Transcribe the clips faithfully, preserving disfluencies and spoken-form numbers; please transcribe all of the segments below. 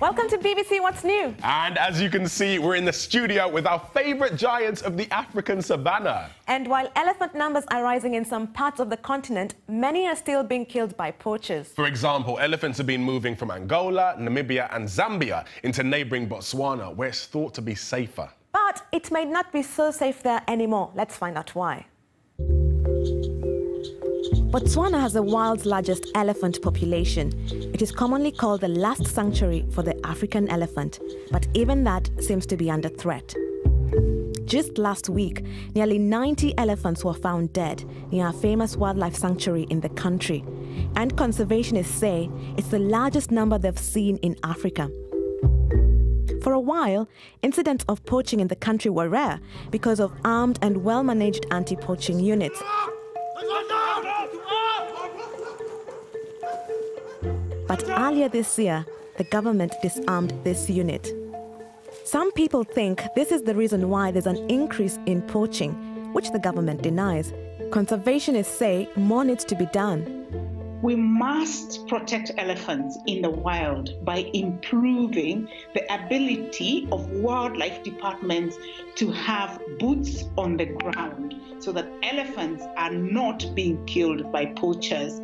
Welcome to B B C What's New. And as you can see, we're in the studio with our favourite giants of the African savannah. And while elephant numbers are rising in some parts of the continent, many are still being killed by poachers. For example, elephants have been moving from Angola, Namibia and Zambia into neighbouring Botswana, where it's thought to be safer. But it may not be so safe there anymore. Let's find out why. Botswana has the world's largest elephant population. It is commonly called the last sanctuary for the African elephant, but even that seems to be under threat. Just last week, nearly ninety elephants were found dead near a famous wildlife sanctuary in the country, and conservationists say it's the largest number they've seen in Africa. For a while, incidents of poaching in the country were rare because of armed and well-managed anti-poaching units. But earlier this year, the government disarmed this unit. Some people think this is the reason why there's an increase in poaching, which the government denies. Conservationists say more needs to be done. We must protect elephants in the wild by improving the ability of wildlife departments to have boots on the ground so that elephants are not being killed by poachers.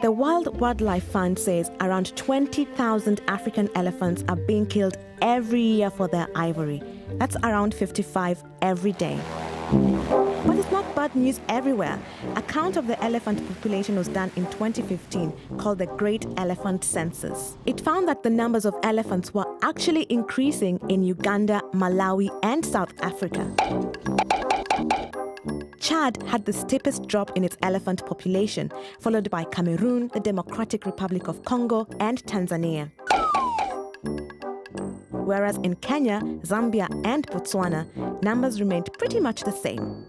The World Wildlife Fund says around twenty thousand African elephants are being killed every year for their ivory. That's around fifty-five every day. But it's not bad news everywhere. A count of the elephant population was done in twenty fifteen, called the Great Elephant Census. It found that the numbers of elephants were actually increasing in Uganda, Malawi and South Africa. Chad had the steepest drop in its elephant population, followed by Cameroon, the Democratic Republic of Congo, and Tanzania. Whereas in Kenya, Zambia, and Botswana, numbers remained pretty much the same.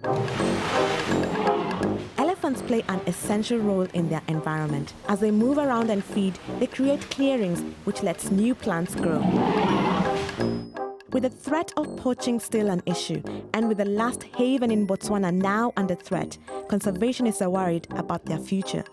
Elephants play an essential role in their environment. As they move around and feed, they create clearings, which lets new plants grow. With the threat of poaching still an issue, and with the last haven in Botswana now under threat, conservationists are worried about their future.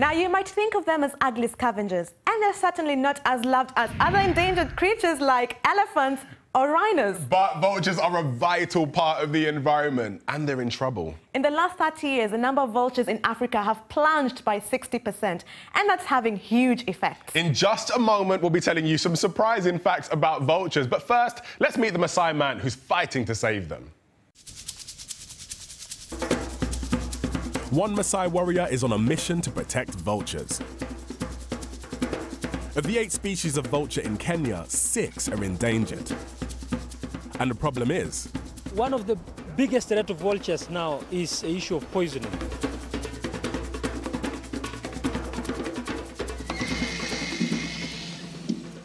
Now, you might think of them as ugly scavengers, and they're certainly not as loved as other endangered creatures like elephants or rhinos. But vultures are a vital part of the environment, and they're in trouble. In the last thirty years, the number of vultures in Africa have plunged by sixty percent, and that's having huge effects. In just a moment, we'll be telling you some surprising facts about vultures. But first, let's meet the Maasai man who's fighting to save them. One Maasai warrior is on a mission to protect vultures. Of the eight species of vulture in Kenya, six are endangered. And the problem is... one of the biggest threats of vultures now is the issue of poisoning.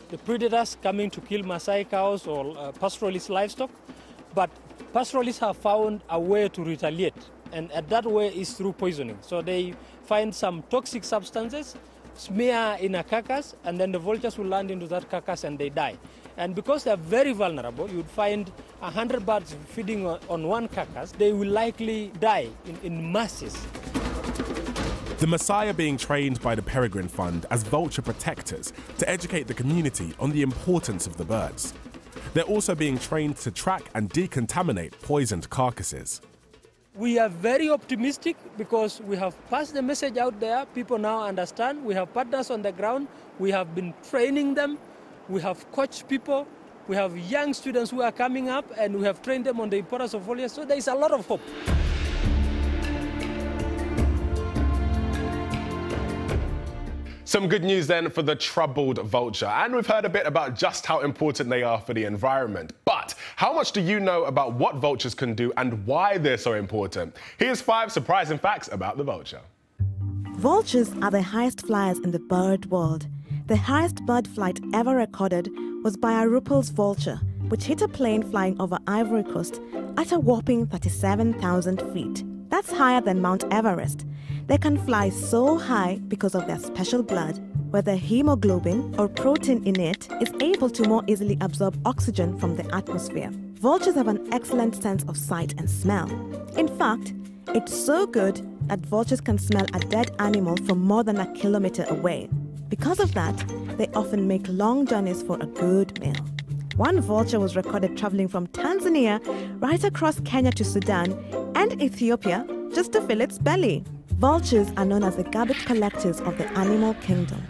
The predators coming to kill Maasai cows or uh, pastoralist livestock, but pastoralists have found a way to retaliate, and that way is through poisoning. So they find some toxic substances, smear in a carcass, and then the vultures will land into that carcass and they die. And because they're very vulnerable, you'd find a hundred birds feeding on one carcass, they will likely die in, in masses. The Maasai are being trained by the Peregrine Fund as vulture protectors to educate the community on the importance of the birds. They're also being trained to track and decontaminate poisoned carcasses. We are very optimistic because we have passed the message out there. People now understand. We have partners on the ground. We have been training them. We have coached people. We have young students who are coming up, and we have trained them on the importance of vultures. So there is a lot of hope. Some good news then for the troubled vulture. And we've heard a bit about just how important they are for the environment. But how much do you know about what vultures can do and why they're so important? Here's five surprising facts about the vulture. Vultures are the highest flyers in the bird world. The highest bird flight ever recorded was by a Rüppell's vulture, which hit a plane flying over Ivory Coast at a whopping thirty-seven thousand feet. That's higher than Mount Everest. They can fly so high because of their special blood, where the hemoglobin or protein in it is able to more easily absorb oxygen from the atmosphere. Vultures have an excellent sense of sight and smell. In fact, it's so good that vultures can smell a dead animal from more than a kilometer away. Because of that, they often make long journeys for a good meal. One vulture was recorded traveling from Tanzania right across Kenya to Sudan and Ethiopia just to fill its belly. Vultures are known as the garbage collectors of the animal kingdom.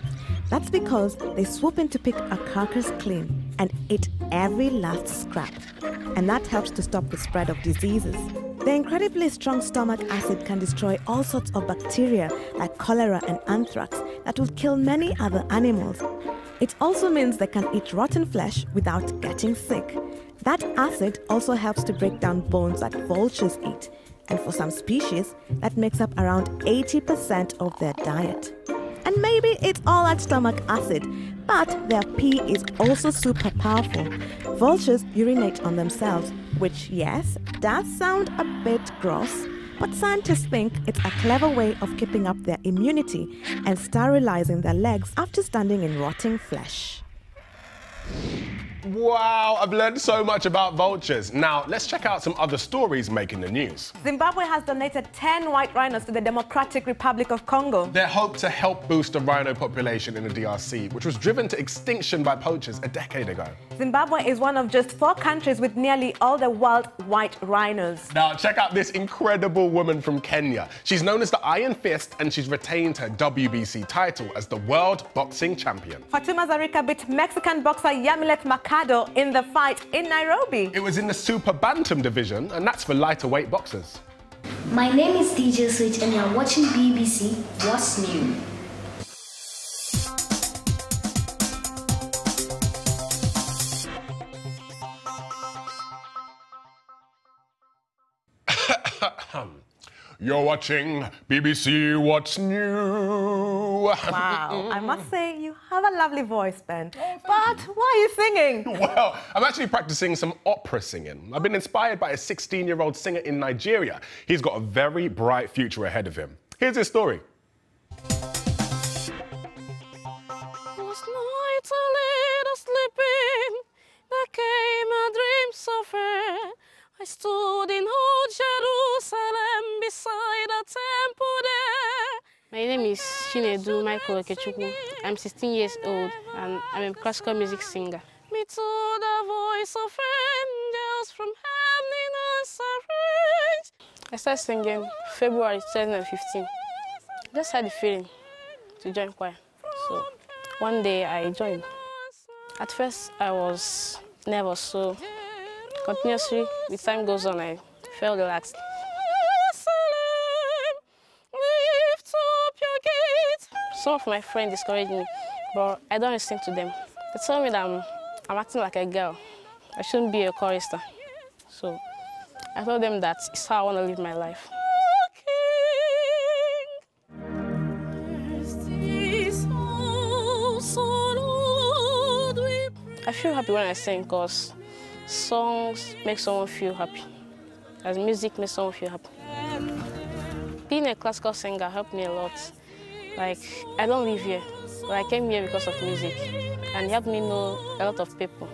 That's because they swoop in to pick a carcass clean and eat every last scrap. And that helps to stop the spread of diseases. Their incredibly strong stomach acid can destroy all sorts of bacteria like cholera and anthrax that will kill many other animals. It also means they can eat rotten flesh without getting sick. That acid also helps to break down bones that vultures eat. And for some species, that makes up around eighty percent of their diet. And maybe it's all that stomach acid, but their pee is also super powerful. Vultures urinate on themselves, which, yes, does sound a bit gross, but scientists think it's a clever way of keeping up their immunity and sterilizing their legs after standing in rotting flesh. Wow, I've learned so much about vultures. Now, let's check out some other stories making the news. Zimbabwe has donated ten white rhinos to the Democratic Republic of Congo. Their hope to help boost the rhino population in the D R C, which was driven to extinction by poachers a decade ago. Zimbabwe is one of just four countries with nearly all the wild white rhinos. Now, check out this incredible woman from Kenya. She's known as the Iron Fist, and she's retained her W B C title as the World Boxing Champion. Fatuma Zarika beat Mexican boxer Yamilet Maka in the fight in Nairobi. It was in the super bantam division, and that's for lighter weight boxers. My name is D J Switch, and you're watching B B C What's New. You're watching B B C What's New. Wow, I must say you have a lovely voice, Ben. Oh, but you. Why are you singing? Well, I'm actually practicing some opera singing. I've been inspired by a sixteen-year-old singer in Nigeria. He's got a very bright future ahead of him. Here's his story. Last night a little sleeping, there came a dream so fair. I stood in old Jerusalem beside a temple there. My name is Shinedu Michael Ekechukwu. I'm sixteen years old and I'm a classical music singer. Me to the voice of angels from heaven and I started singing February twenty fifteen. Just had the feeling to join choir. So one day I joined. At first I was nervous, so continuously, with time goes on, I felt relaxed. Some of my friends discouraged me, but I don't listen to them. They told me that I'm, I'm acting like a girl. I shouldn't be a chorister. So I told them that it's how I want to live my life. I feel happy when I sing, because songs make someone feel happy, as music makes someone feel happy. Being a classical singer helped me a lot. Like, I don't live here, but I came here because of music, and it helped me know a lot of people.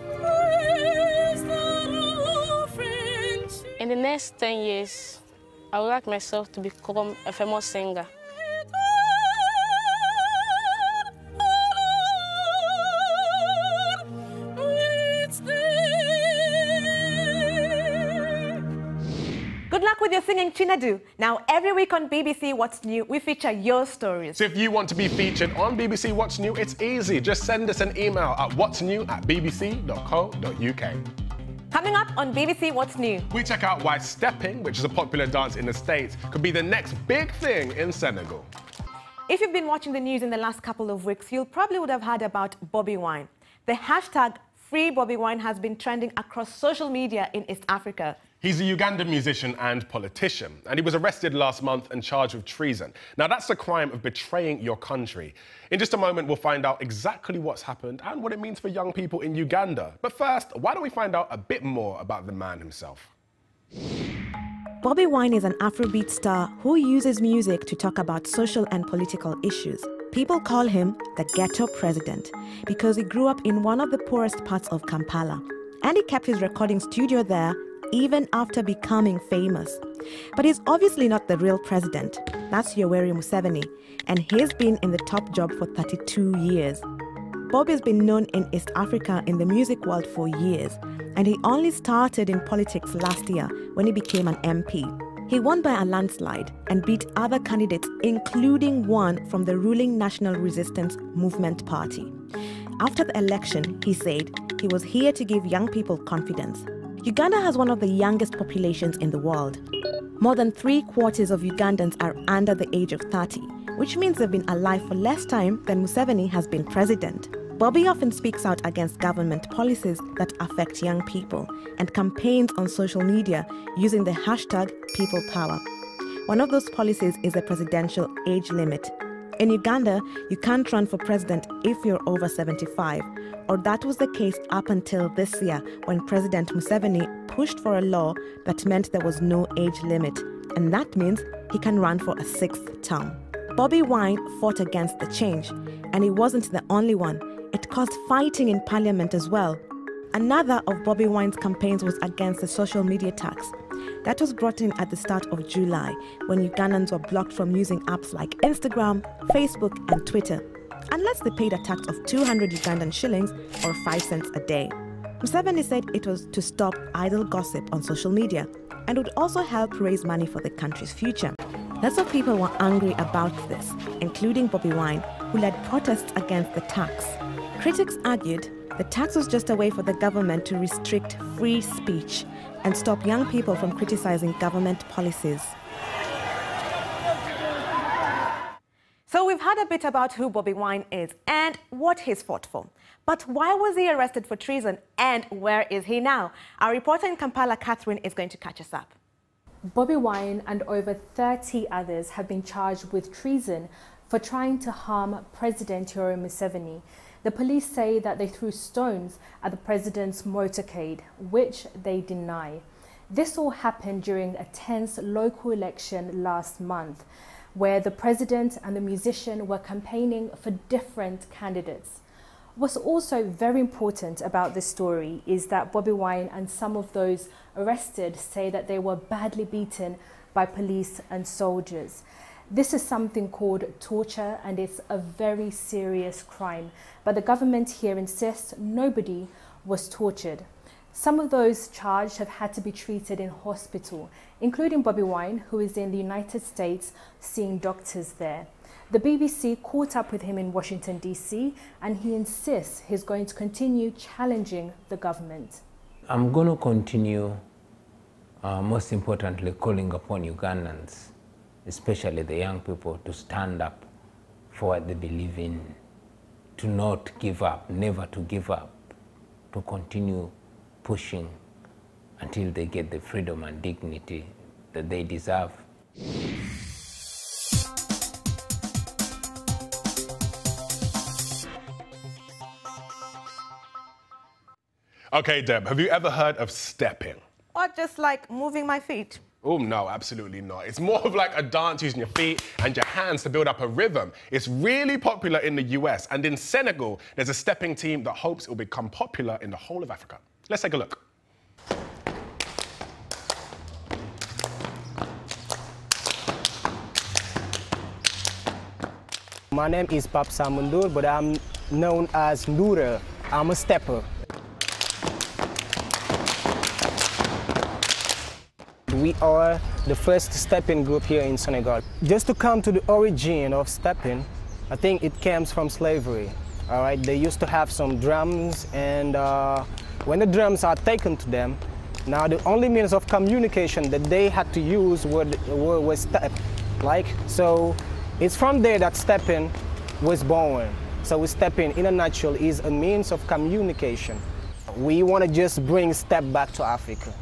In the next ten years, I would like myself to become a famous singer. You're singing Chinedu. Now, every week on B B C What's New, we feature your stories. So if you want to be featured on B B C What's New, it's easy. Just send us an email at whatsnew at b b c dot co dot u k. Coming up on B B C What's New, we check out why stepping, which is a popular dance in the States, could be the next big thing in Senegal. If you've been watching the news in the last couple of weeks, you'll probably would have heard about Bobby Wine. The hashtag Free Bobby Wine has been trending across social media in East Africa. He's a Ugandan musician and politician, and he was arrested last month and charged with treason. Now, that's the crime of betraying your country. In just a moment, we'll find out exactly what's happened and what it means for young people in Uganda. But first, why don't we find out a bit more about the man himself? Bobby Wine is an Afrobeat star who uses music to talk about social and political issues. People call him the ghetto president because he grew up in one of the poorest parts of Kampala, and he kept his recording studio there even after becoming famous. But he's obviously not the real president. That's Yoweri Museveni, and he's been in the top job for thirty-two years. Bobby's been known in East Africa in the music world for years, and he only started in politics last year when he became an M P. He won by a landslide and beat other candidates, including one from the ruling National Resistance Movement party. After the election, he said he was here to give young people confidence. Uganda has one of the youngest populations in the world. More than three quarters of Ugandans are under the age of thirty, which means they've been alive for less time than Museveni has been president. Bobby often speaks out against government policies that affect young people and campaigns on social media using the hashtag PeoplePower. One of those policies is a presidential age limit. In Uganda, you can't run for president if you're over seventy-five, or that was the case up until this year when President Museveni pushed for a law that meant there was no age limit, and that means he can run for a sixth term. Bobby Wine fought against the change, and he wasn't the only one. It caused fighting in parliament as well. Another of Bobby Wine's campaigns was against the social media tax. That was brought in at the start of July, when Ugandans were blocked from using apps like Instagram, Facebook and Twitter, unless they paid a tax of two hundred Ugandan shillings or five cents a day. Museveni said it was to stop idle gossip on social media and would also help raise money for the country's future. Lots of people were angry about this, including Bobby Wine, who led protests against the tax. Critics argued the tax was just a way for the government to restrict free speech and stop young people from criticizing government policies. So we've heard a bit about who Bobby Wine is and what he's fought for. But why was he arrested for treason, and where is he now? Our reporter in Kampala, Catherine, is going to catch us up. Bobby Wine and over thirty others have been charged with treason for trying to harm President Yoweri Museveni. The police say that they threw stones at the president's motorcade, which they deny. This all happened during a tense local election last month, where the president and the musician were campaigning for different candidates. What's also very important about this story is that Bobby Wine and some of those arrested say that they were badly beaten by police and soldiers. This is something called torture, and it's a very serious crime. But the government here insists nobody was tortured. Some of those charged have had to be treated in hospital, including Bobby Wine, who is in the United States seeing doctors there. The B B C caught up with him in Washington, D C, and he insists he's going to continue challenging the government. I'm going to continue, uh, most importantly, calling upon Ugandans, especially the young people, to stand up for what they believe in, to not give up, never to give up, to continue pushing until they get the freedom and dignity that they deserve. Okay, Deb, have you ever heard of stepping? Or just like moving my feet? Oh, no, absolutely not. It's more of like a dance using your feet and your hands to build up a rhythm. It's really popular in the U S, and in Senegal, there's a stepping team that hopes it will become popular in the whole of Africa. Let's take a look. My name is Pap Samundur, but I'm known as Ndure. I'm a stepper. We are the first stepping group here in Senegal. Just to come to the origin of stepping, I think it comes from slavery. All right, they used to have some drums, and uh, when the drums are taken to them, now the only means of communication that they had to use were, were, were step. Like, so it's from there that stepping was born. So stepping, in a nutshell, is a means of communication. We want to just bring step back to Africa.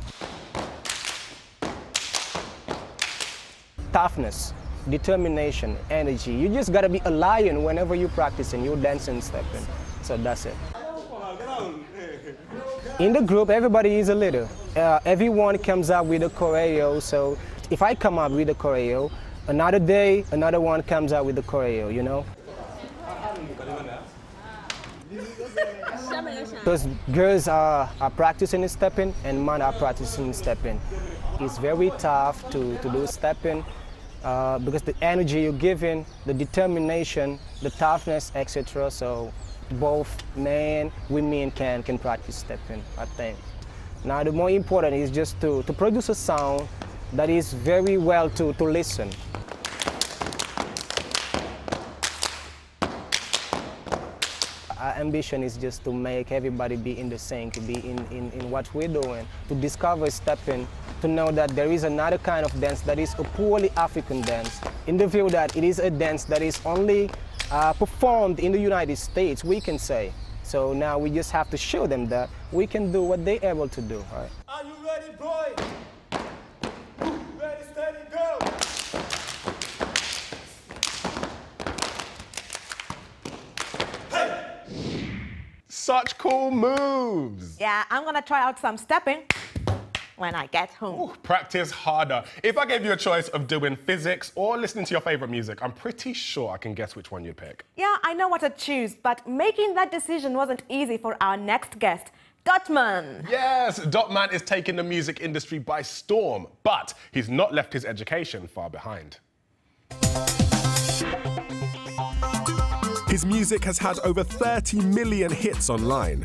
Toughness, determination, energy. You just gotta be a lion whenever you practice and you're dancing, stepping. So that's it. In the group, everybody is a leader. Uh, everyone comes up with a choreo. So if I come up with a choreo, another day, another one comes up with a choreo, you know? Those girls are, are practicing stepping and men are practicing stepping. It's very tough to, to do stepping uh, because the energy you're giving, the determination, the toughness, et cetera. So both men, women can, can practice stepping, I think. Now the more important is just to, to produce a sound that is very well to, to listen. Our ambition is just to make everybody be in the same, to be in, in, in what we're doing, to discover stepping, to know that there is another kind of dance that is a purely African dance, in the view that it is a dance that is only uh, performed in the United States, we can say. So now we just have to show them that we can do what they're able to do. Right? Are you ready, boy? Ready, steady, go! Hey! Such cool moves! Yeah, I'm gonna try out some stepping when I get home. Ooh, practice harder. If I gave you a choice of doing physics or listening to your favorite music, I'm pretty sure I can guess which one you'd pick. Yeah, I know what I'd choose, but making that decision wasn't easy for our next guest, Dotman. Yes, Dotman is taking the music industry by storm, but he's not left his education far behind. His music has had over thirty million hits online.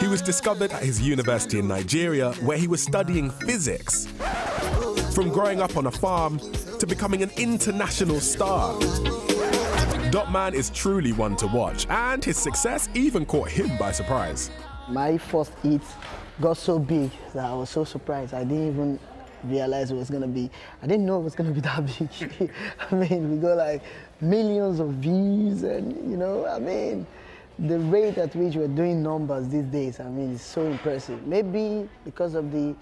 He was discovered at his university in Nigeria, where he was studying physics. From growing up on a farm to becoming an international star, Dotman is truly one to watch, and his success even caught him by surprise. My first hit got so big that I was so surprised. I didn't even realize it was going to be, I didn't know it was going to be that big. I mean, we got like millions of views and, you know, I mean, the rate at which we're doing numbers these days, I mean, it's so impressive. Maybe because of the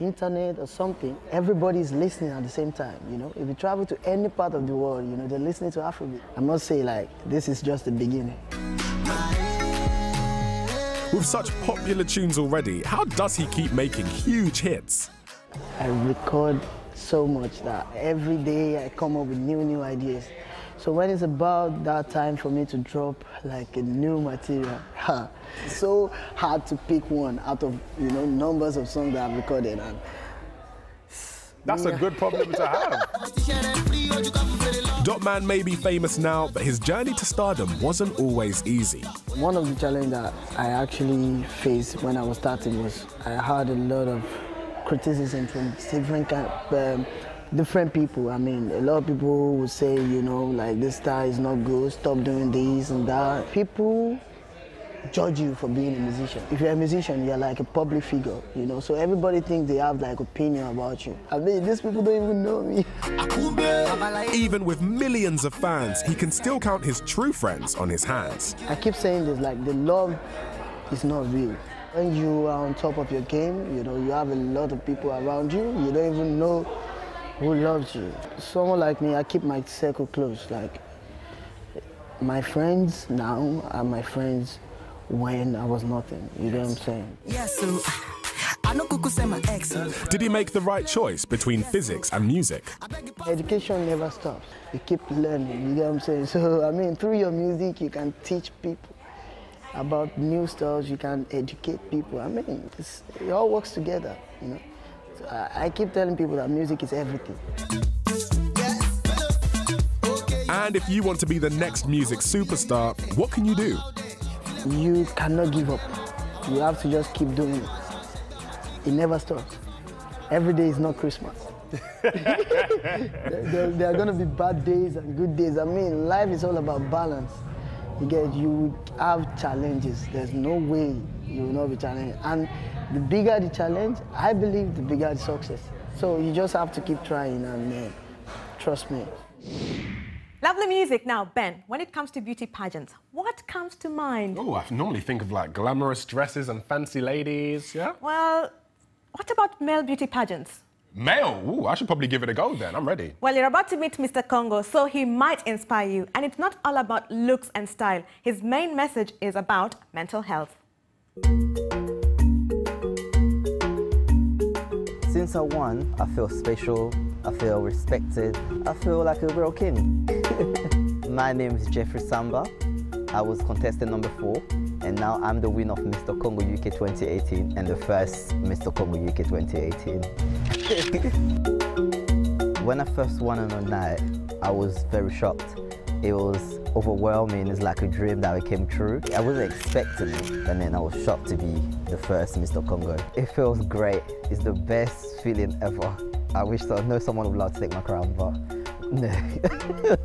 internet or something, everybody's listening at the same time, you know? If you travel to any part of the world, you know, they're listening to Afrobeat. I must say, like, this is just the beginning. With such popular tunes already, how does he keep making huge hits? I record so much that every day I come up with new, new ideas. So when it's about that time for me to drop like a new material, it's so hard to pick one out of, you know, numbers of songs that I've recorded. And that's yeah. a good problem to have. Dotman may be famous now, but his journey to stardom wasn't always easy. One of the challenges that I actually faced when I was starting was I had a lot of criticism from different kind of, um, different people. I mean, a lot of people would say, you know, like, this style is not good, stop doing this and that. People judge you for being a musician. If you're a musician, you're like a public figure, you know, so everybody thinks they have like opinion about you. I mean, these people don't even know me. Even with millions of fans, he can still count his true friends on his hands. I keep saying this, like, the love is not real. When you are on top of your game, you know, you have a lot of people around you, you don't even know who loves you. Someone like me, I keep my circle close. Like, my friends now are my friends when I was nothing. You know what I'm saying? Yes, so I know Kuku said my ex. Did he make the right choice between physics and music? Education never stops. You keep learning, you know what I'm saying? So, I mean, through your music, you can teach people about new styles, you can educate people. I mean, it's, it all works together, you know? I keep telling people that music is everything. And if you want to be the next music superstar, what can you do? You cannot give up. You have to just keep doing it. It never stops. Every day is not Christmas. there, there are going to be bad days and good days. I mean, life is all about balance. You get, you have challenges. There's no way you will not be challenged. And the bigger the challenge, I believe the bigger the success. So you just have to keep trying and uh, trust me. Lovely music. Now, Ben, when it comes to beauty pageants, what comes to mind? Oh, I normally think of like glamorous dresses and fancy ladies, yeah? Well, what about male beauty pageants? Male? Ooh, I should probably give it a go then. I'm ready. Well, you're about to meet Mister Congo, so he might inspire you. And it's not all about looks and style. His main message is about mental health. Since I won, I feel special, I feel respected, I feel like a real king. My name is Jeffrey Samba. I was contestant number four, and now I'm the winner of Mister Congo U K twenty eighteen and the first Mister Congo U K twenty eighteen. When I first won on the night, I was very shocked. It was overwhelming. It's like a dream that came true. I wasn't expecting it, and then I was shocked to be the first Mister Congo. It feels great. It's the best feeling ever. I wish I know someone would love to take my crown, but no.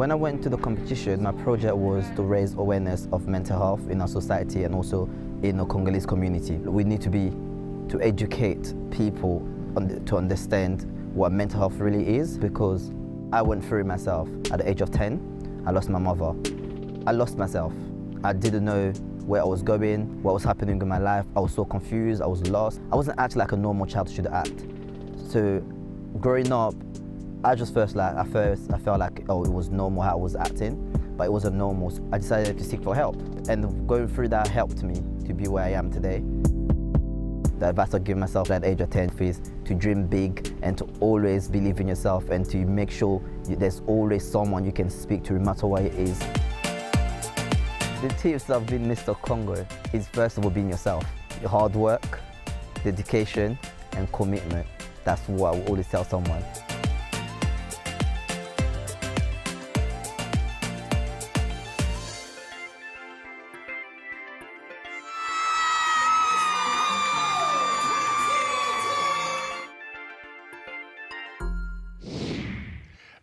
When I went to the competition, my project was to raise awareness of mental health in our society and also in the Congolese community. We need to be, to educate people on the, to understand what mental health really is, because I went through it myself. At the age of ten, I lost my mother. I lost myself. I didn't know where I was going, what was happening in my life. I was so confused, I was lost. I wasn't acting like a normal child should act. So growing up, I just first like, at first I felt like, oh, it was normal how I was acting, but it wasn't normal. I decided to seek for help, and going through that helped me to be where I am today. The advice I give myself at the age of ten is to dream big and to always believe in yourself and to make sure there's always someone you can speak to, no matter what it is. The tips of being Mister Congo is, first of all, being yourself. Your hard work, dedication, and commitment. That's what I will always tell someone.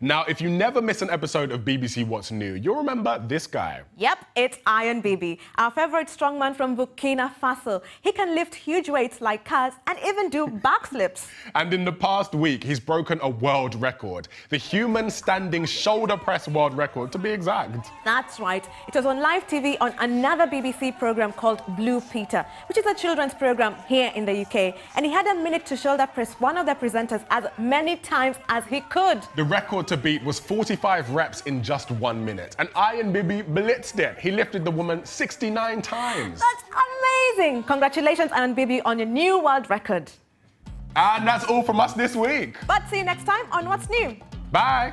Now, if you never miss an episode of B B C What's New, you'll remember this guy. Yep, it's Iron Biby, our favourite strongman from Burkina Faso. He can lift huge weights like cars and even do backslips. And in the past week, he's broken a world record. The human standing shoulder press world record, to be exact. That's right. It was on live T V on another B B C programme called Blue Peter, which is a children's programme here in the U K. And he had a minute to shoulder press one of the presenters as many times as he could. The record to beat was forty-five reps in just one minute. And Iron Biby blitzed it. He lifted the woman sixty-nine times. That's amazing. Congratulations, Iron Biby, on your new world record. And that's all from us this week. But see you next time on What's New. Bye.